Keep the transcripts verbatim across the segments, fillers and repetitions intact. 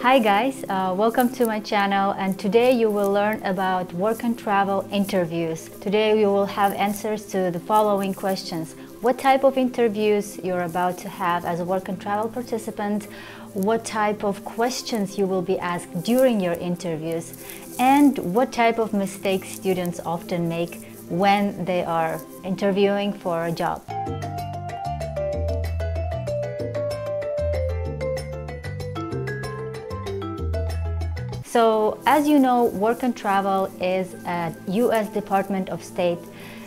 Hi guys, uh, welcome to my channel, and today you will learn about work and travel interviews. Today you will have answers to the following questions. What type of interviews you're about to have as a work and travel participant, what type of questions you will be asked during your interviews, and what type of mistakes students often make when they are interviewing for a job. So, as you know, work and travel is a U S Department of State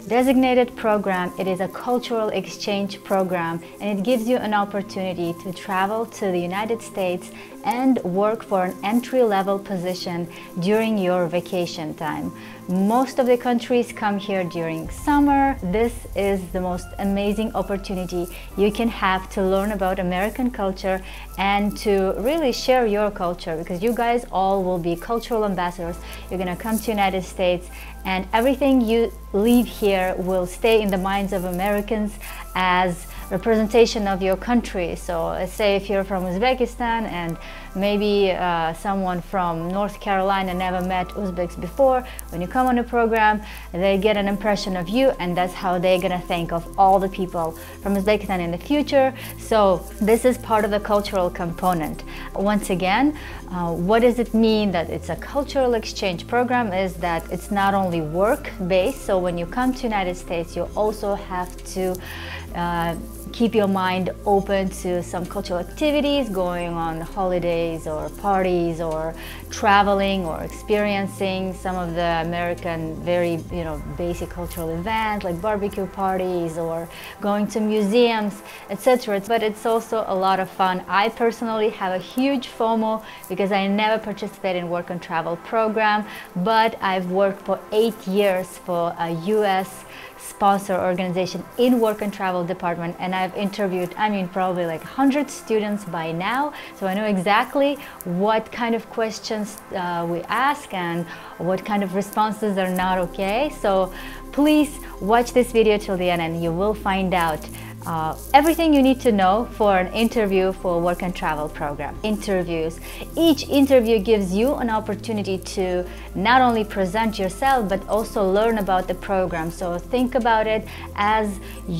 designated program. It is a cultural exchange program, and it gives you an opportunity to travel to the United States and work for an entry-level position during your vacation time. Most of the countries come here during summer. This is the most amazing opportunity you can have to learn about American culture and to really share your culture, because you guys all will be cultural ambassadors. You're gonna come to United States, and everything you leave here will stay in the minds of Americans as representation of your country. So let's say if you're from Uzbekistan, and maybe uh, someone from North Carolina never met Uzbeks before, when you come on a program, they get an impression of you, and that's how they're gonna think of all the people from Uzbekistan in the future. So this is part of the cultural component. Once again, uh, what does it mean that it's a cultural exchange program is that it's not only work-based, so when you come to United States, you also have to uh, keep your mind open to some cultural activities, going on holidays or parties or traveling or experiencing some of the American very, you know, basic cultural events like barbecue parties or going to museums, et cetera. But it's also a lot of fun. I personally have a huge FOMO because I never participated in work and travel program, but I've worked for eight years for a U S sponsor organization in work and travel department, and I've interviewed, I mean, probably like one hundred students by now, so I know exactly what kind of questions uh, we ask and what kind of responses are not okay. So please watch this video till the end, and you will find out Uh, everything you need to know for an interview for a work and travel program. Interviews. Each interview gives you an opportunity to not only present yourself but also learn about the program. So think about it as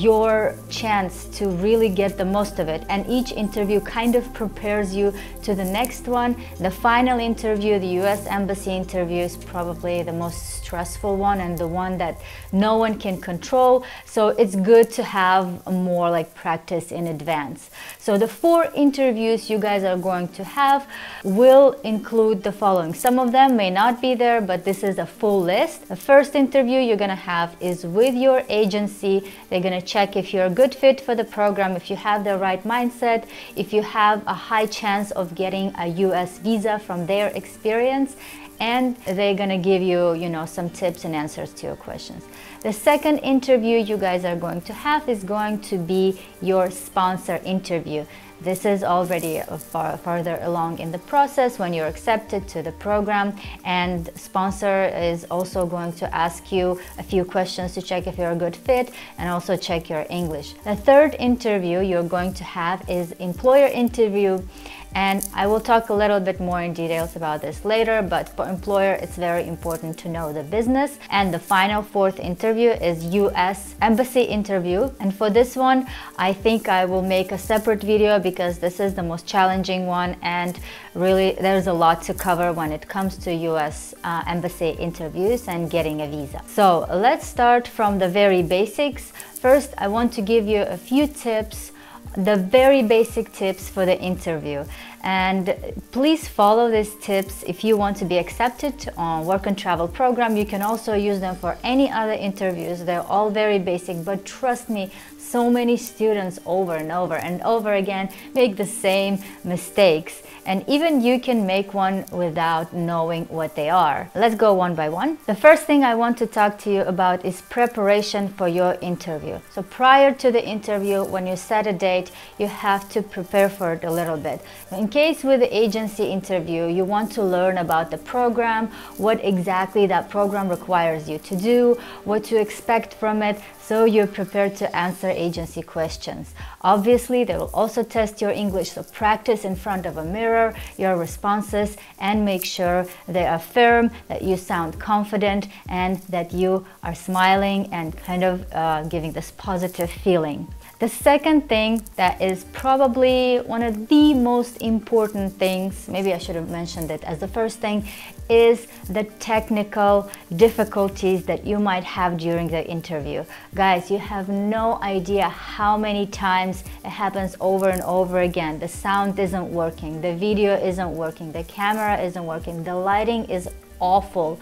your chance to really get the most of it. And each interview kind of prepares you to the next one. The final interview, the U S Embassy interview, is probably the most stressful one and the one that no one can control. So it's good to have more more like practice in advance. So the four interviews you guys are going to have will include the following. Some of them may not be there, but this is a full list. The first interview you're gonna have is with your agency. They're gonna check if you're a good fit for the program, if you have the right mindset, if you have a high chance of getting a U S visa from their experience, and they're gonna give you, you know, some tips and answers to your questions. The second interview you guys are going to have is going to be your sponsor interview. This is already far, farther along in the process when you're accepted to the program, and sponsor is also going to ask you a few questions to check if you're a good fit and also check your English. The third interview you're going to have is employer interview, and I will talk a little bit more in details about this later, but for employer it's very important to know the business. And the final fourth interview is U S Embassy interview, and for this one I think I will make a separate video because this is the most challenging one, and really there's a lot to cover when it comes to U S uh, Embassy interviews and getting a visa. So let's start from the very basics. First, I want to give you a few tips, the very basic tips for the interview, and please follow these tips if you want to be accepted on work and travel program. You can also use them for any other interviews. They're all very basic, but trust me, so many students over and over and over again make the same mistakes, and even you can make one without knowing what they are. Let's go one by one. The first thing I want to talk to you about is preparation for your interview. So prior to the interview, when you set a date, you have to prepare for it a little bit. In case with the agency interview, you want to learn about the program, what exactly that program requires you to do, what to expect from it, so you're prepared to answer agency questions. Obviously, they will also test your English, so practice in front of a mirror your responses and make sure they are firm, that you sound confident, and that you are smiling and kind of uh, giving this positive feeling. The second thing that is probably one of the most important things, maybe I should have mentioned it as the first thing, is the technical difficulties that you might have during the interview. Guys, you have no idea how many times it happens over and over again. The sound isn't working, the video isn't working, the camera isn't working, the lighting is awful.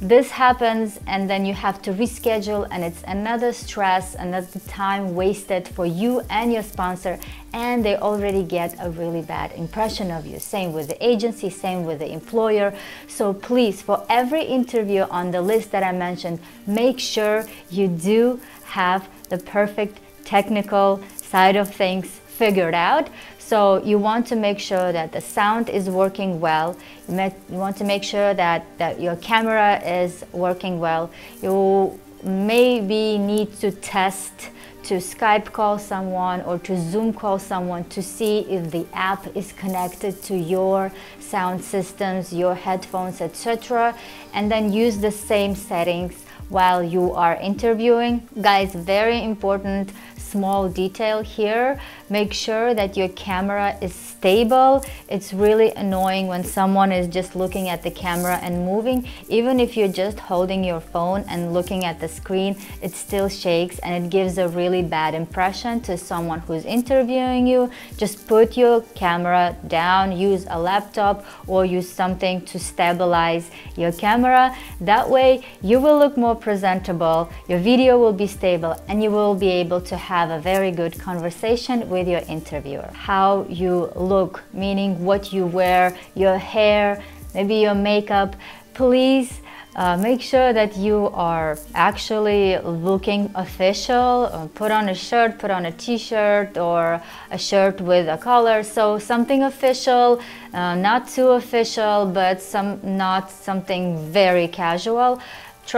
This happens, and then you have to reschedule, and it's another stress, another time wasted for you and your sponsor, and they already get a really bad impression of you. Same with the agency, same with the employer. So please, for every interview on the list that I mentioned, make sure you do have the perfect technical side of things figured out. So you want to make sure that the sound is working well, you, met, you want to make sure that, that your camera is working well, you maybe need to test to Skype call someone or to Zoom call someone to see if the app is connected to your sound systems, your headphones, et cetera. And then use the same settings while you are interviewing. Guys, very important small detail here. Make sure that your camera is stable. It's really annoying when someone is just looking at the camera and moving. Even if you're just holding your phone and looking at the screen, it still shakes and it gives a really bad impression to someone who's interviewing you. Just put your camera down, use a laptop or use something to stabilize your camera. That way you will look more presentable, your video will be stable, and you will be able to have a very good conversation with your interviewer. How you look, meaning what you wear, your hair, maybe your makeup. Please uh, make sure that you are actually looking official. Put on a shirt, put on a t-shirt or a shirt with a collar, so something official, uh, not too official, but some not something very casual.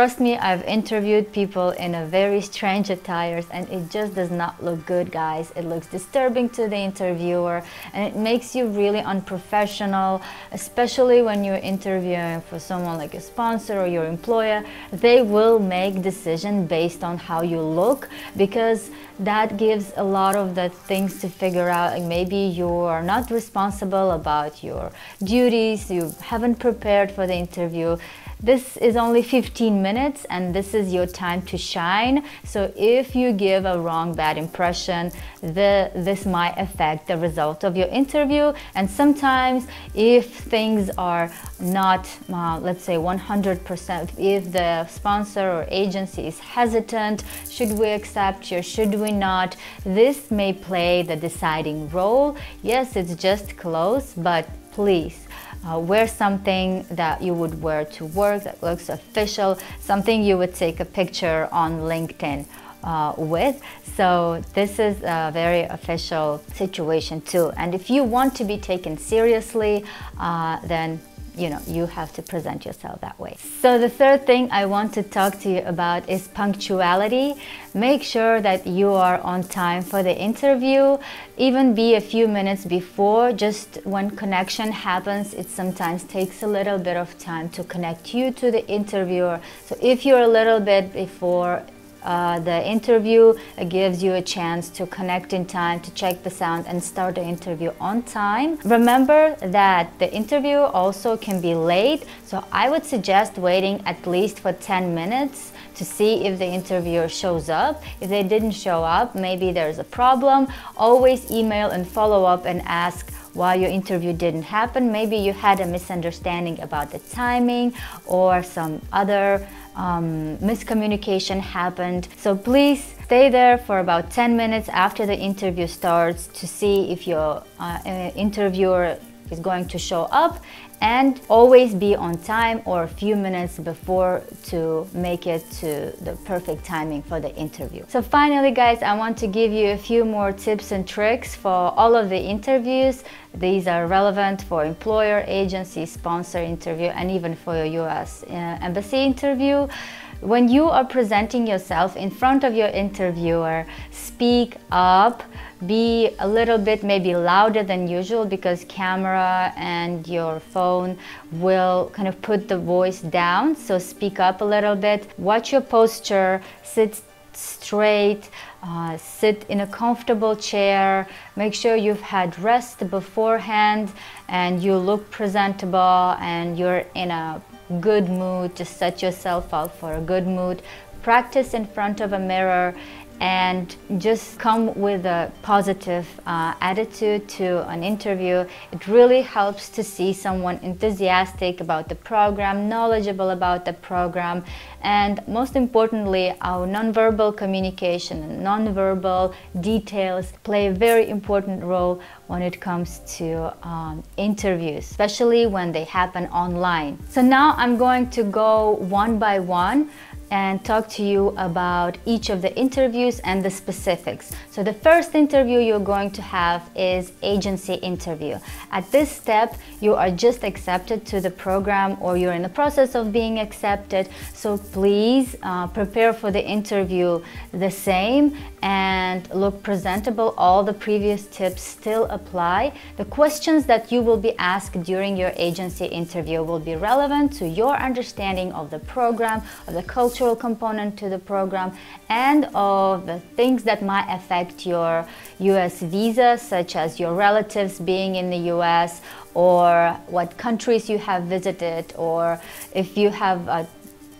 Trust me, I've interviewed people in a very strange attires and it just does not look good, guys. It looks disturbing to the interviewer and it makes you really unprofessional, especially when you're interviewing for someone like a sponsor or your employer. They will make decisions based on how you look, because that gives a lot of the things to figure out. Like maybe you are not responsible about your duties, you haven't prepared for the interview. This is only fifteen minutes and this is your time to shine. So if you give a wrong, bad impression, the, this might affect the result of your interview. And sometimes if things are not, uh, let's say one hundred percent, if the sponsor or agency is hesitant, should we accept you, should we not, this may play the deciding role. Yes, it's just close, but please, Uh, wear something that you would wear to work, that looks official, something you would take a picture on LinkedIn uh, with. So this is a very official situation too. And if you want to be taken seriously, uh, then you know, you have to present yourself that way. So the third thing I want to talk to you about is punctuality. Make sure that you are on time for the interview. Even be a few minutes before, just when connection happens, it sometimes takes a little bit of time to connect you to the interviewer. So if you're a little bit before Uh, the interview, it gives you a chance to connect in time, to check the sound and start the interview on time. Remember that the interview also can be late, so I would suggest waiting at least for ten minutes to see if the interviewer shows up. If they didn't show up, maybe there's a problem. Always email and follow up and ask why your interview didn't happen. Maybe you had a misunderstanding about the timing or some other um, miscommunication happened. So please stay there for about ten minutes after the interview starts to see if your uh, interviewer is going to show up, and always be on time or a few minutes before to make it to the perfect timing for the interview. So finally guys, I want to give you a few more tips and tricks for all of the interviews. These are relevant for employer, agency, sponsor interview, and even for your U S embassy interview. When you are presenting yourself in front of your interviewer, speak up, be a little bit maybe louder than usual, because camera and your phone will kind of put the voice down. So speak up a little bit. Watch your posture, sit straight, uh, sit in a comfortable chair, make sure you've had rest beforehand and you look presentable and you're in a good mood. Just set yourself up for a good mood. Practice in front of a mirror and just come with a positive uh, attitude to an interview. It really helps to see someone enthusiastic about the program, knowledgeable about the program, and most importantly, our nonverbal communication and nonverbal details play a very important role when it comes to um, interviews, especially when they happen online. So now I'm going to go one by one and talk to you about each of the interviews and the specifics. So the first interview you're going to have is agency interview. At this step, you are just accepted to the program or you're in the process of being accepted. So please uh, prepare for the interview the same and look presentable. All the previous tips still apply. The questions that you will be asked during your agency interview will be relevant to your understanding of the program, of the culture, component to the program, and of the things that might affect your U S visa, such as your relatives being in the U S or what countries you have visited, or if you have a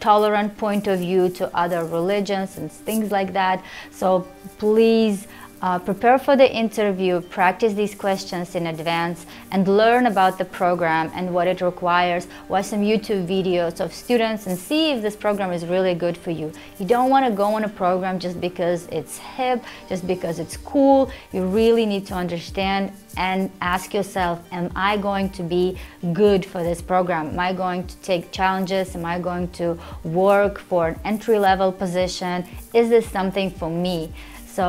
tolerant point of view to other religions and things like that. So please Uh, prepare for the interview, practice these questions in advance, and learn about the program and what it requires. Watch some YouTube videos of students and see if this program is really good for you. You don't want to go on a program just because it's hip, just because it's cool. You really need to understand and ask yourself, am I going to be good for this program? Am I going to take challenges? Am I going to work for an entry-level position? Is this something for me? So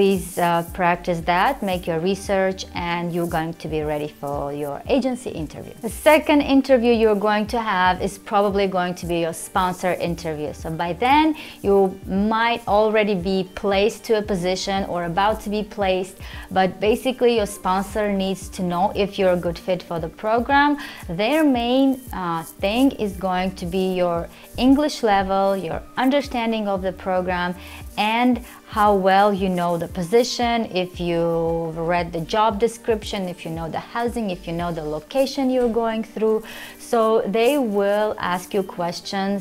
please uh, practice that, make your research, and you're going to be ready for your agency interview. The second interview you're going to have is probably going to be your sponsor interview. So by then, you might already be placed to a position or about to be placed, but basically your sponsor needs to know if you're a good fit for the program. Their main uh, thing is going to be your English level, your understanding of the program, and how well you know the position, if you've read the job description, if you know the housing, if you know the location you're going through. So they will ask you questions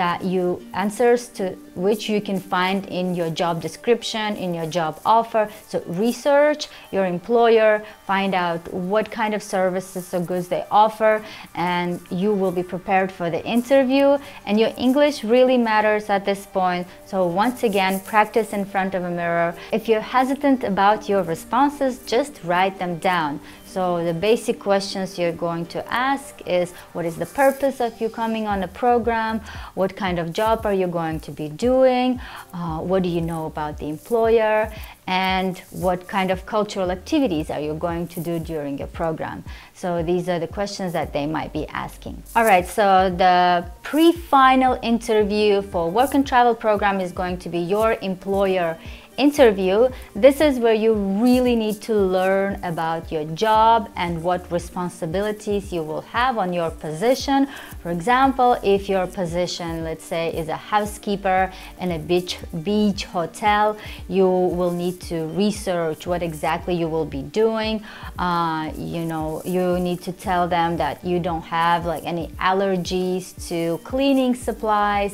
that you answers to which you can find in your job description, in your job offer. So research your employer, find out what kind of services or goods they offer, and you will be prepared for the interview. And your English really matters at this point. So once again, practice in front of a mirror. If you're hesitant about your responses, just write them down. So the basic questions you're going to ask is, what is the purpose of you coming on a program? What kind of job are you going to be doing? Uh, what do you know about the employer? And what kind of cultural activities are you going to do during your program? So these are the questions that they might be asking. All right, so the pre-final interview for work and travel program is going to be your employer interview. This is where you really need to learn about your job and what responsibilities you will have on your position. For example, if your position, let's say, is a housekeeper in a beach, beach hotel, you will need to research what exactly you will be doing. Uh, you know, you need to tell them that you don't have like any allergies to cleaning supplies,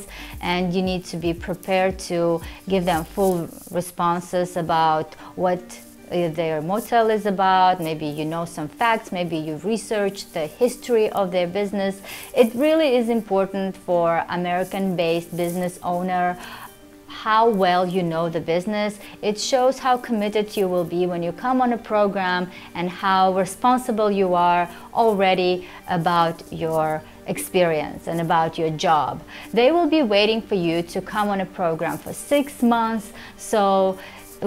and you need to be prepared to give them full responsibility responses about what their motel is about. Maybe you know some facts, maybe you've researched the history of their business. It really is important for American-based business owner how well you know the business. It shows how committed you will be when you come on a program and how responsible you are already about your experience and about your job. They will be waiting for you to come on a program for six months. So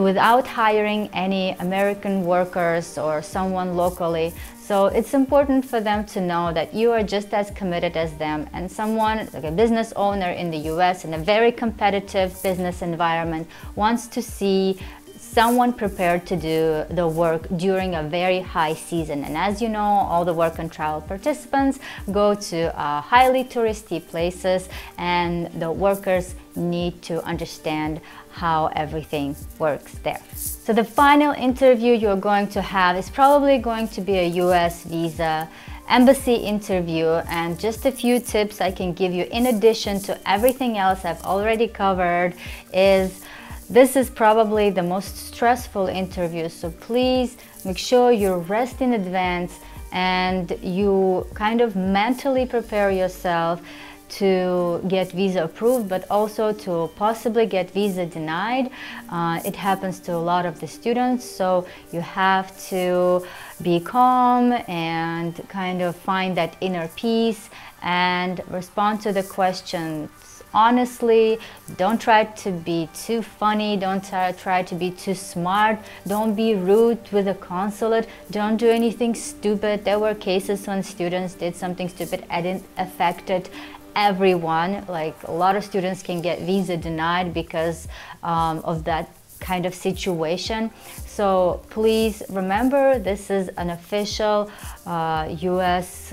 without hiring any American workers or someone locally. So it's important for them to know that you are just as committed as them, and someone like a business owner in the U S in a very competitive business environment wants to see someone prepared to do the work during a very high season. And as you know, all the work and travel participants go to uh, highly touristy places, and the workers need to understand how everything works there. So the final interview you're going to have is probably going to be a U S visa embassy interview, and just a few tips I can give you in addition to everything else I've already covered is this is probably the most stressful interview, so please make sure you rest in advance and you kind of mentally prepare yourself to get visa approved, but also to possibly get visa denied. Uh, it happens to a lot of the students, so you have to be calm and kind of find that inner peace and respond to the questions honestly. Don't try to be too funny, don't try to be too smart, don't be rude with the consulate, don't do anything stupid. There were cases when students did something stupid and it affected everyone. Like, a lot of students can get visa denied because um, of that kind of situation. So please remember, this is an official uh, U S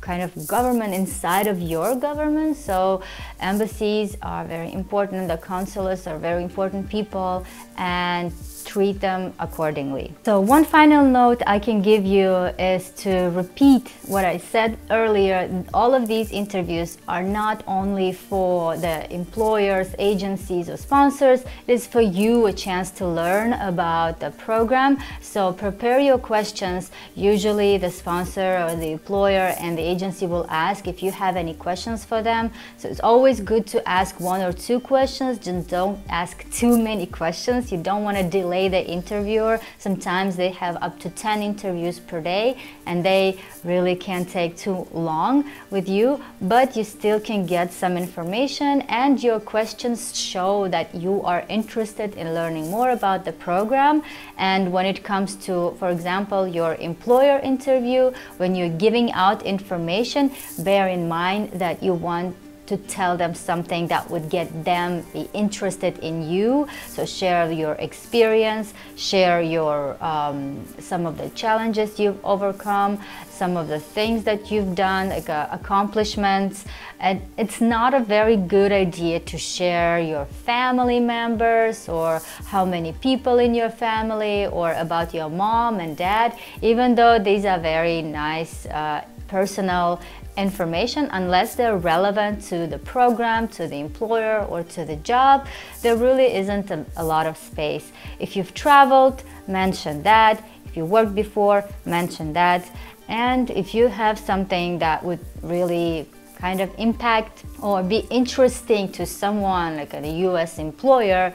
kind of government inside of your government, so embassies are very important, the consulates are very important people, and treat them accordingly. So one final note I can give you is to repeat what I said earlier. All of these interviews are not only for the employers, agencies, or sponsors. It is for you a chance to learn about the program. So prepare your questions. Usually the sponsor or the employer and the agency will ask if you have any questions for them. So it's always good to ask one or two questions. Just don't ask too many questions. You don't want to delay the interviewer. Sometimes they have up to ten interviews per day and they really can't take too long with you, but you still can get some information, and your questions show that you are interested in learning more about the program. And when it comes to, for example, your employer interview, when you're giving out information, bear in mind that you want to tell them something that would get them be interested in you. So share your experience, share your um, some of the challenges you've overcome, some of the things that you've done, like uh, accomplishments. And it's not a very good idea to share your family members or how many people in your family or about your mom and dad, even though these are very nice uh, personal information, unless they're relevant to the program, to the employer, or to the job. There really isn't a, a lot of space. If you've traveled, mention that. If you worked before, mention that. And if you have something that would really kind of impact or be interesting to someone, like a U S employer,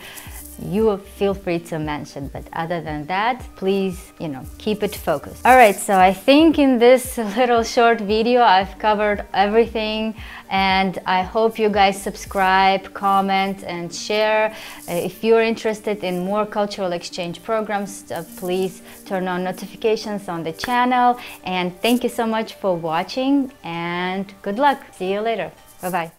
you feel free to mention. But other than that, please, you know, keep it focused. All right, so I think in this little short video I've covered everything, and I hope you guys subscribe, comment, and share. If you're interested in more cultural exchange programs, uh, please turn on notifications on the channel, and thank you so much for watching, and good luck. See you later. Bye bye.